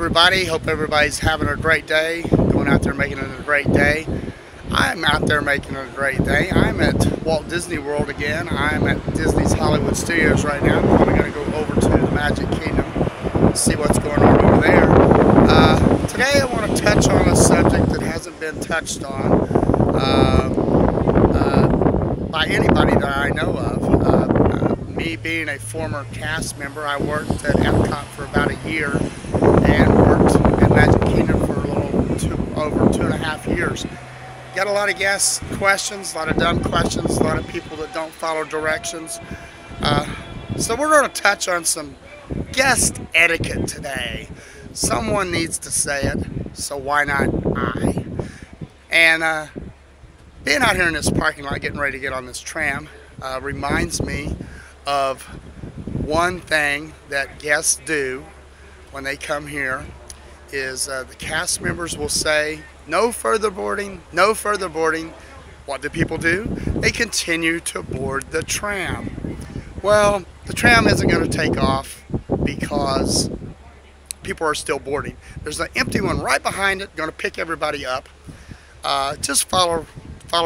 everybody. Hope everybody's having a great day, going out there making it a great day. I'm out there making it a great day. I'm at Walt Disney World again. I'm at Disney's Hollywood Studios right now. I'm probably going to go over to the Magic Kingdom and see what's going on over there. Today I want to touch on a subject that hasn't been touched on by anybody that I know of. Me being a former cast member, I worked at Atcom for about a year and worked at Magic Kingdom for a little over 2.5 years. Got a lot of guest questions, a lot of dumb questions, a lot of people that don't follow directions. So we're going to touch on some guest etiquette today. Someone needs to say it, so why not I? And being out here in this parking lot, getting ready to get on this tram, reminds me of one thing that guests do when they come here is the cast members will say, "No further boarding, no further boarding." What do people do? They continue to board the tram. Well, the tram isn't going to take off because people are still boarding. There's an empty one right behind it, going to pick everybody up. Just follow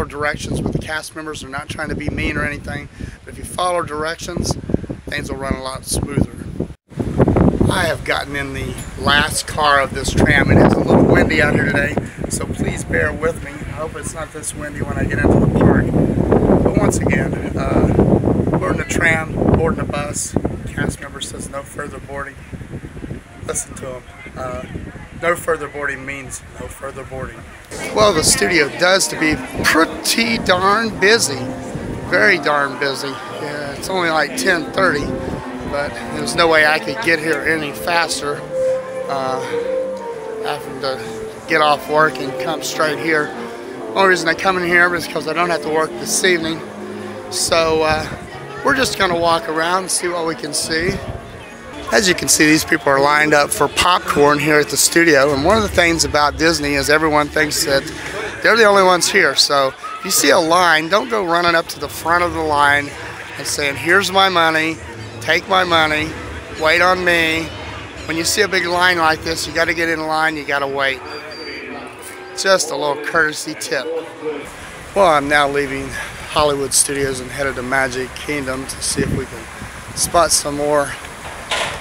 directions with the cast members. They're not trying to be mean or anything, but if you follow directions, things will run a lot smoother. I have gotten in the last car of this tram. It is a little windy out here today, so please bear with me. I hope it's not this windy when I get into the park. But once again, boarding a tram, boarding a bus, cast member says no further boarding. Listen to him. No further boarding means no further boarding. Well, the studio does to be pretty darn busy. Very darn busy. Yeah, it's only like 10:30. But there's no way I could get here any faster having to get off work and come straight here. The only reason I come in here is because I don't have to work this evening. So we're just going to walk around and see what we can see. As you can see, these people are lined up for popcorn here at the studio. And one of the things about Disney is everyone thinks that they're the only ones here. So if you see a line, don't go running up to the front of the line and saying, "Here's my money. Take my money, wait on me." When you see a big line like this, you got to get in line, you got to wait. Just a little courtesy tip. Well, I'm now leaving Hollywood Studios and headed to Magic Kingdom to see if we can spot some more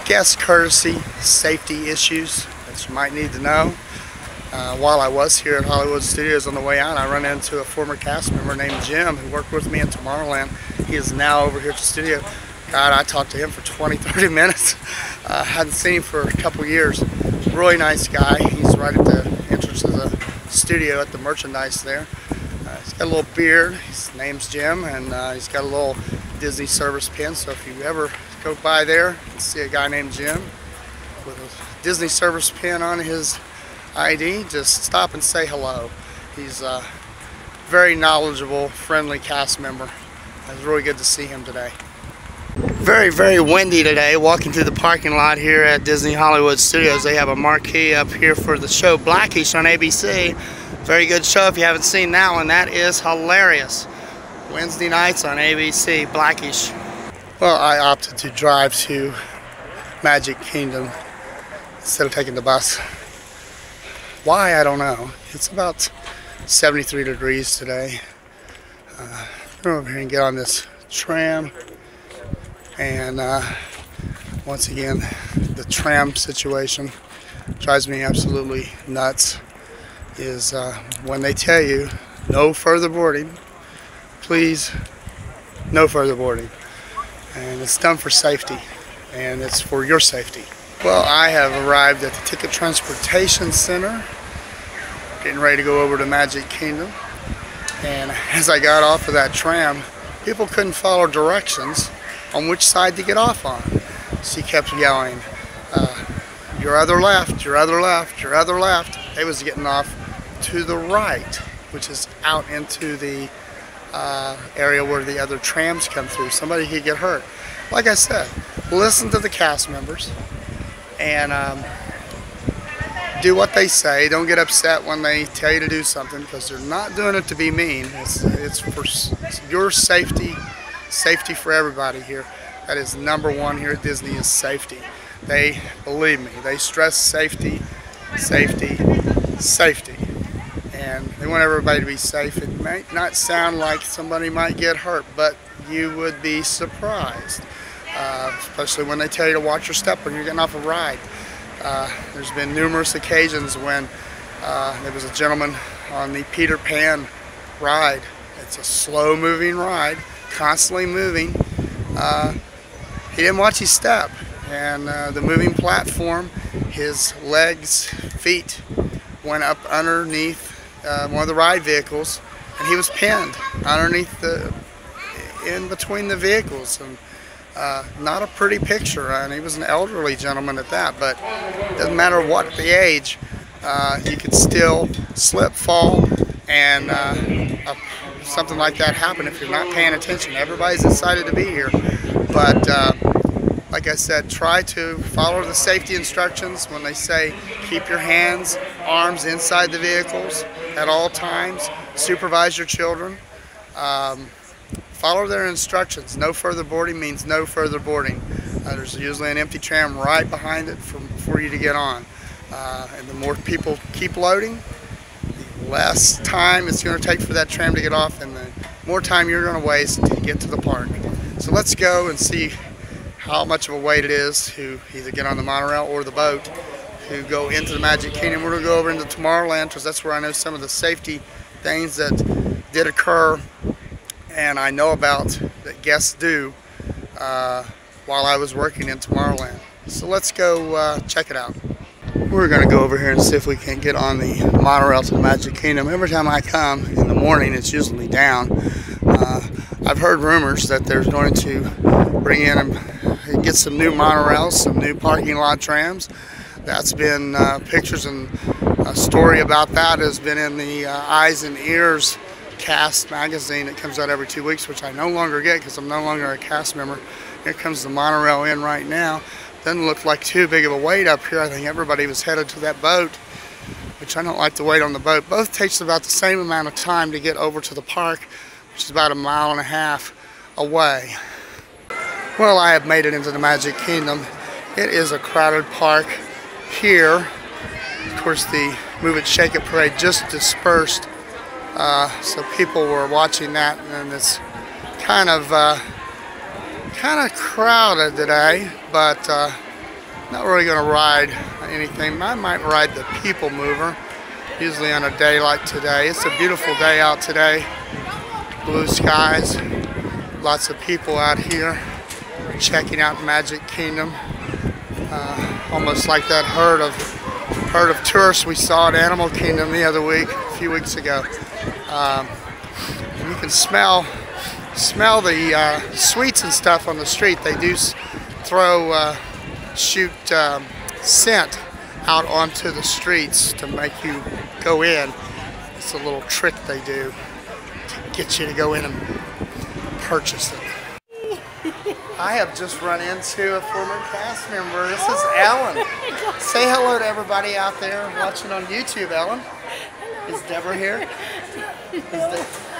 guest courtesy, safety issues that you might need to know. While I was here at Hollywood Studios on the way out, I ran into a former cast member named Jim who worked with me in Tomorrowland. He is now over here at the studio. God, I talked to him for 20-30 minutes. Hadn't seen him for a couple years. Really nice guy. He's right at the entrance of the studio at the merchandise there. He's got a little beard. His name's Jim, and he's got a little Disney service pin. So if you ever go by there and see a guy named Jim with a Disney service pin on his ID, just stop and say hello. He's a very knowledgeable, friendly cast member. It was really good to see him today. Very, very windy today. Walking through the parking lot here at Disney Hollywood Studios. They have a marquee up here for the show Blackish on ABC. Very good show if you haven't seen that one. That is hilarious. Wednesday nights on ABC, Blackish. Well, I opted to drive to Magic Kingdom instead of taking the bus. Why, I don't know. It's about 73 degrees today. I'm over here and get on this tram. And once again, the tram situation drives me absolutely nuts is when they tell you no further boarding, please, no further boarding. And it's done for safety, and it's for your safety. Well, I have arrived at the Ticket Transportation Center, getting ready to go over to Magic Kingdom. And as I got off of that tram, people couldn't follow directions on which side to get off on. She kept yelling, "Your other left, your other left, your other left." They was getting off to the right, which is out into the area where the other trams come through. Somebody could get hurt. Like I said, listen to the cast members and do what they say. Don't get upset when they tell you to do something, because they're not doing it to be mean. It's for your safety. Safety for everybody here. That is number one here at Disney, is safety. They, believe me, they stress safety safety, safety. And they want everybody to be safe. It might not sound like somebody might get hurt, but you would be surprised, especially when they tell you to watch your step when you're getting off a ride. There's been numerous occasions when there was a gentleman on the Peter Pan ride. It's a slow-moving ride, constantly moving. He didn't watch his step, and the moving platform, his legs, feet went up underneath one of the ride vehicles, and he was pinned underneath the, in between the vehicles. And not a pretty picture, and he was an elderly gentleman at that, but it doesn't matter what the age, you could still slip, fall, and something like that happen if you're not paying attention. Everybody's excited to be here, but like I said, try to follow the safety instructions when they say keep your hands, arms inside the vehicles at all times, supervise your children. Follow their instructions. No further boarding means no further boarding. There's usually an empty tram right behind it for you to get on. And the more people keep loading, the less time it's going to take for that tram to get off, and the more time you're going to waste to get to the park. So let's go and see how much of a wait it is to either get on the monorail or the boat to go into the Magic Kingdom. We're going to go over into Tomorrowland because that's where I know some of the safety things that did occur and I know about that guests do while I was working in Tomorrowland. So let's go check it out. We're gonna go over here and see if we can get on the monorail to the Magic Kingdom. Every time I come in the morning, it's usually down. I've heard rumors that they're going to bring in and get some new monorails, some new parking lot trams. That's been pictures, and a story about that has been in the Eyes and Ears Cast magazine that comes out every 2 weeks, which I no longer get because I'm no longer a cast member. Here comes the monorail in right now. Doesn't look like too big of a wait up here. I think everybody was headed to that boat, which I don't like to wait on the boat. Both takes about the same amount of time to get over to the park, which is about 1.5 miles away. Well, I have made it into the Magic Kingdom. It is a crowded park here. Of course, the Move It, Shake It parade just dispersed. So people were watching that, and it's kind of crowded today, but not really going to ride anything. I might ride the People Mover, usually on a day like today. It's a beautiful day out today, blue skies, lots of people out here checking out Magic Kingdom, almost like that herd of tourists we saw at Animal Kingdom the other week, a few weeks ago. And you can smell the sweets and stuff on the street. They do throw scent out onto the streets to make you go in. It's a little trick they do to get you to go in and purchase it. I have just run into a former cast member. This is Ellen. Say hello to everybody out there watching on YouTube, Ellen. Hello. Is Deborah here?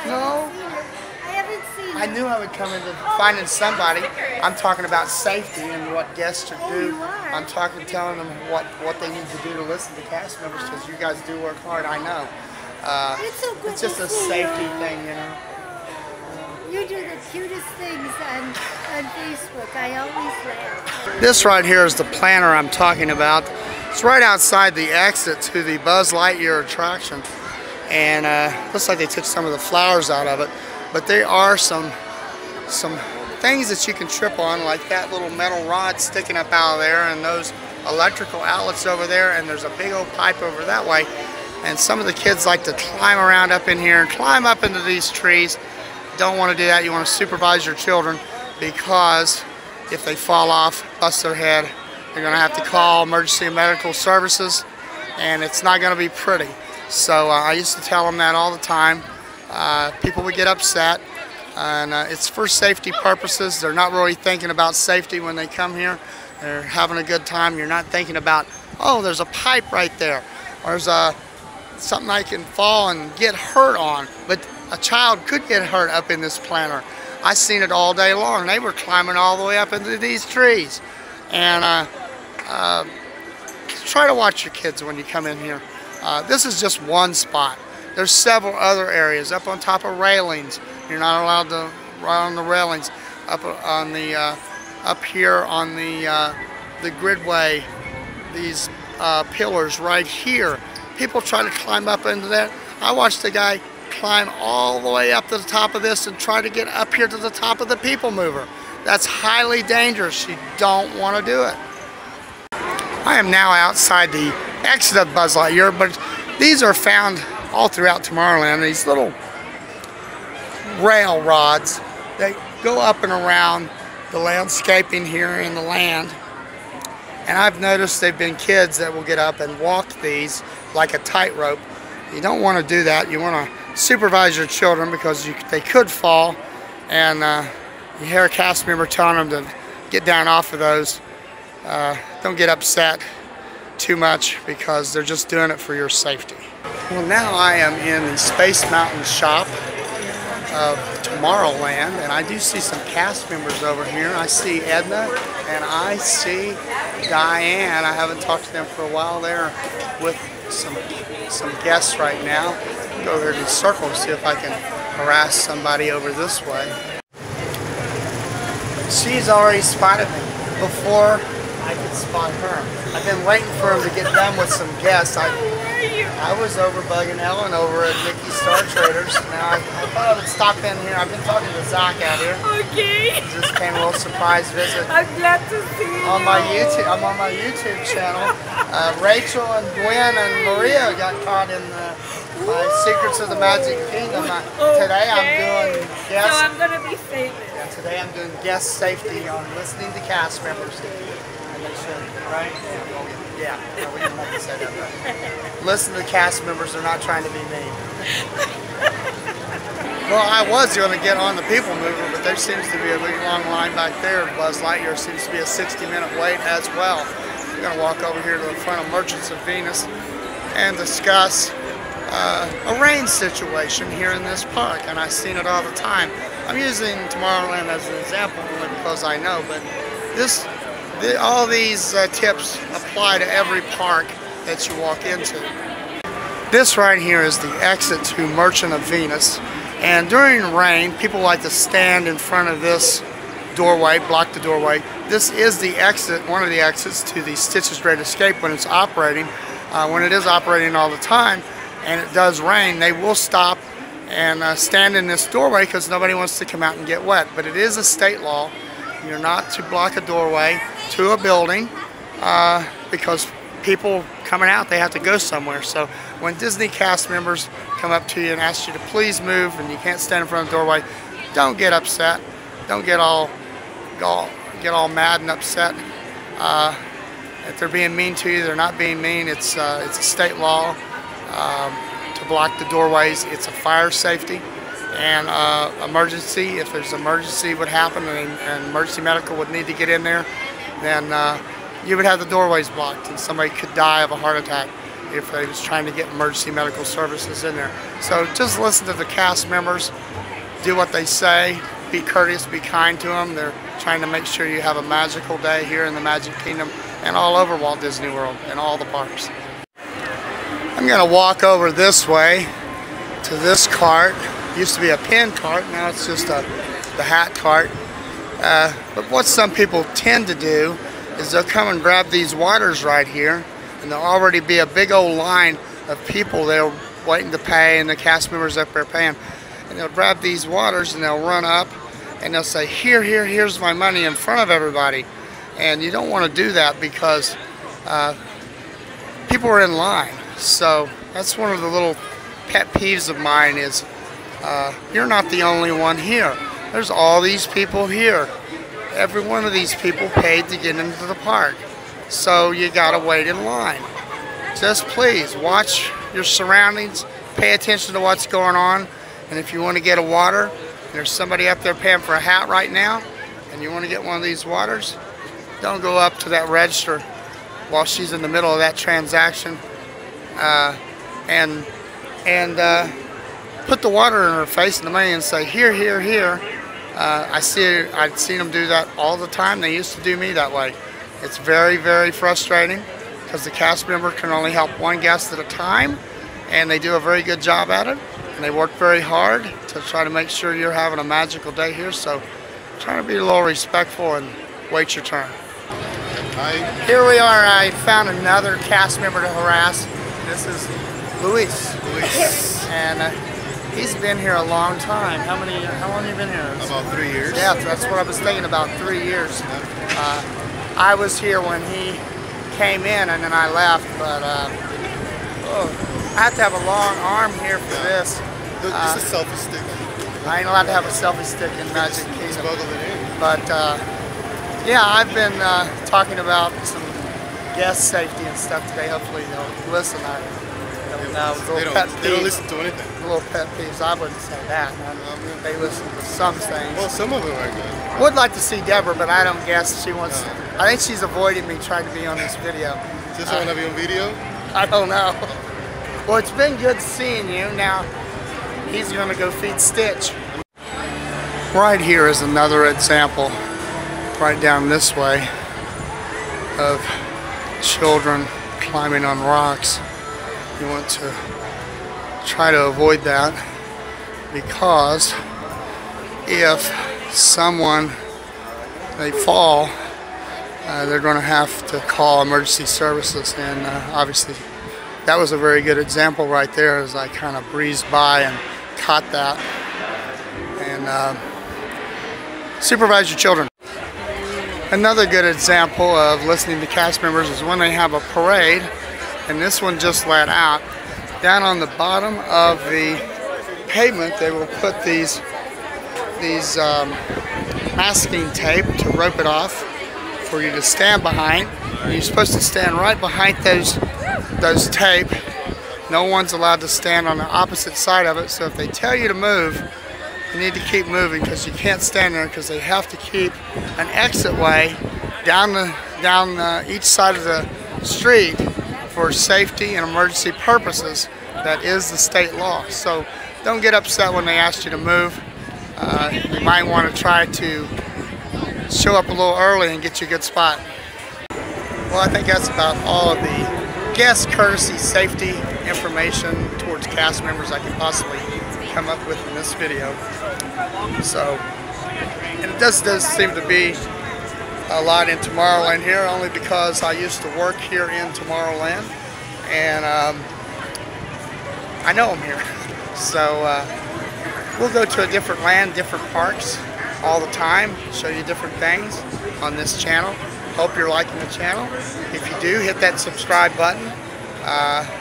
No. I haven't seen her. I knew I would come into finding somebody. I'm talking about safety and what guests should do. I'm telling them what they need to do to listen to cast members, because you guys do work hard, I know. It's just a safety thing, you know. You do the cutest things on Facebook. I always laugh. This right here is the planner I'm talking about. It's right outside the exit to the Buzz Lightyear attraction. And looks like they took some of the flowers out of it. But there are some things that you can trip on, like that little metal rod sticking up out of there, and those electrical outlets over there, and there's a big old pipe over that way. And some of the kids like to climb around up in here and climb up into these trees. Don't want to do that. You want to supervise your children, because if they fall off, bust their head, they're going to have to call emergency medical services, and it's not going to be pretty. So I used to tell them that all the time. People would get upset, and it's for safety purposes. They're not really thinking about safety when they come here. They're having a good time. You're not thinking about, oh, there's a pipe right there, or there's something I can fall and get hurt on. But a child could get hurt up in this planter. I seen it all day long. They were climbing all the way up into these trees, and try to watch your kids when you come in here. This is just one spot. There's several other areas. Up on top of railings, you're not allowed to ride on the railings. Up on the up here on the gridway, these pillars right here. People try to climb up into that. I watched a guy climb all the way up to the top of this and try to get up here to the top of the People Mover. That's highly dangerous. You don't want to do it. I am now outside the exit of Buzz Lightyear, but these are found all throughout Tomorrowland, these little rail rods that go up and around the landscaping here in the land. And I've noticed there have been kids that will get up and walk these like a tightrope. You don't want to do that. You want to supervise your children because they could fall, and you hear a cast member telling them to get down off of those. Don't get upset too much because they're just doing it for your safety. Well, now I am in the Space Mountain shop of Tomorrowland, and I do see some cast members over here. I see Edna and I see Diane. I haven't talked to them for a while. They're with some guests right now. I'll go over to the circle and see if I can harass somebody over this way. She's already spotted me before I could spot her. I've been waiting for her to get done with some guests. I was over bugging Ellen over at Mickey Star Traders. Now I thought I would stop in here. I've been talking to Zach out here. Okay. Just came a little surprise visit. I'm glad to see you. I'm on my YouTube channel. Rachel and Gwen and Maria got caught in the Secrets of the Magic Kingdom. Today I'm doing guest. So I'm gonna be famous. Yeah, today I'm doing guest safety on listening to cast members. Right? Yeah, we didn't have to say that, but listen to the cast members, they're not trying to be mean. Well, I was going to get on the People Mover, but there seems to be a really long line back there. Buzz Lightyear seems to be a 60-minute wait as well. We're going to walk over here to the front of Merchants of Venus and discuss a rain situation here in this park, and I've seen it all the time. I'm using Tomorrowland as an example only because I know, but this... all these tips apply to every park that you walk into. This right here is the exit to Merchant of Venus, and during rain people like to stand in front of this doorway, block the doorway. This is the exit, one of the exits to the Stitches Great Escape when it's operating. When it is operating all the time and it does rain, they will stop and stand in this doorway because nobody wants to come out and get wet. But it is a state law. You're not to block a doorway to a building because people coming out, they have to go somewhere. So when Disney cast members come up to you and ask you to please move and you can't stand in front of the doorway, don't get upset. Don't get all mad and upset. If they're being mean to you, they're not being mean. It's a state law to block the doorways. It's a fire safety and emergency. If there's an emergency would happen and emergency medical would need to get in there, then you would have the doorways blocked and somebody could die of a heart attack if they was trying to get emergency medical services in there. So just listen to the cast members, do what they say, be courteous, be kind to them. They're trying to make sure you have a magical day here in the Magic Kingdom and all over Walt Disney World and all the parks. I'm gonna walk over this way to this cart. Used to be a pin cart, now it's just the hat cart. But what some people tend to do is they'll come and grab these waters right here, and there'll already be a big old line of people there waiting to pay, and the cast members up there paying. And they'll grab these waters and they'll run up and they'll say, here's my money in front of everybody. And you don't want to do that because people are in line. So that's one of the little pet peeves of mine is you're not the only one here. There's all these people here. Every one of these people paid to get into the park. So you gotta wait in line. Just please watch your surroundings, pay attention to what's going on, and if you want to get a water, there's somebody up there paying for a hat right now, and you want to get one of these waters, don't go up to that register while she's in the middle of that transaction put the water in her face and the money and say, here. I've seen them do that all the time. They used to do me that way. It's very, very frustrating. because the cast member can only help one guest at a time, and they do a very good job at it, and they work very hard to try to make sure you're having a magical day here, so try to be a little respectful and wait your turn. Here we are. I found another cast member to harass. This is Luis. Luis. And he's been here a long time. How long have you been here? About 3 years. Yeah, that's what I was thinking about, 3 years. I was here when he came in and then I left, but I have to have a long arm here for this. This is a selfie stick. I ain't allowed to have a selfie stick in Magic Kingdom. But yeah, I've been talking about some guest safety and stuff today. Hopefully they'll listen. They don't listen to anything. Little pet peeves, I wouldn't say that. They listen to some things. Well, some of them are good. Would like to see Deborah, but I don't guess she wants to. I think she's avoiding me trying to be on this video. Is this one of your video? I don't know. Well, it's been good seeing you. Now, he's going to go feed Stitch. Right here is another example, right down this way, of children climbing on rocks. You want to try to avoid that, because if they fall, they're going to have to call emergency services, and obviously that was a very good example right there as I kind of breezed by and caught that. And supervise your children. Another good example of listening to cast members is when they have a parade. And this one just let out. Down on the bottom of the pavement, they will put these masking tape to rope it off for you to stand behind. And you're supposed to stand right behind those tape. No one's allowed to stand on the opposite side of it. So if they tell you to move, you need to keep moving, because you can't stand there, because they have to keep an exit way down each side of the street. For safety and emergency purposes, that is the state law. So don't get upset when they ask you to move. You might want to try to show up a little early and get you a good spot. Well, I think that's about all of the guest courtesy safety information towards cast members I can possibly come up with in this video. So, and it does seem to be a lot in Tomorrowland here, only because I used to work here in Tomorrowland, and I know I'm here. So we'll go to a different land, different parks all the time, show you different things on this channel. Hope you're liking the channel. If you do, hit that subscribe button,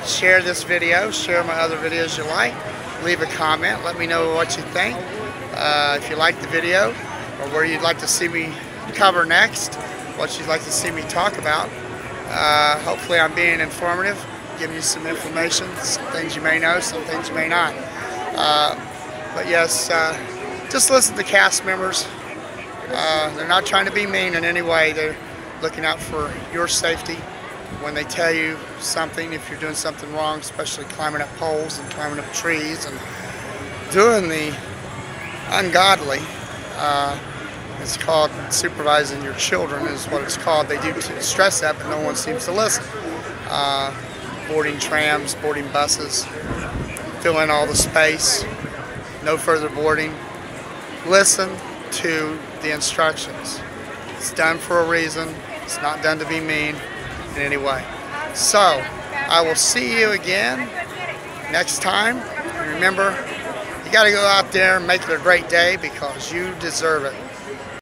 share this video, share my other videos you like, leave a comment, let me know what you think, if you like the video, or where you'd like to see me cover next, what you'd like to see me talk about. Hopefully I'm being informative, giving you some information, some things you may know, some things you may not. But yes, just listen to cast members. They're not trying to be mean in any way. They're looking out for your safety. When they tell you something, if you're doing something wrong, especially climbing up poles and climbing up trees and doing the ungodly, it's called supervising your children is what it's called. They do stress that, but no one seems to listen. Boarding trams, boarding buses, fill in all the space, no further boarding. Listen to the instructions. It's done for a reason. It's not done to be mean in any way. So, I will see you again next time. And remember, you got to go out there and make it a great day, because you deserve it.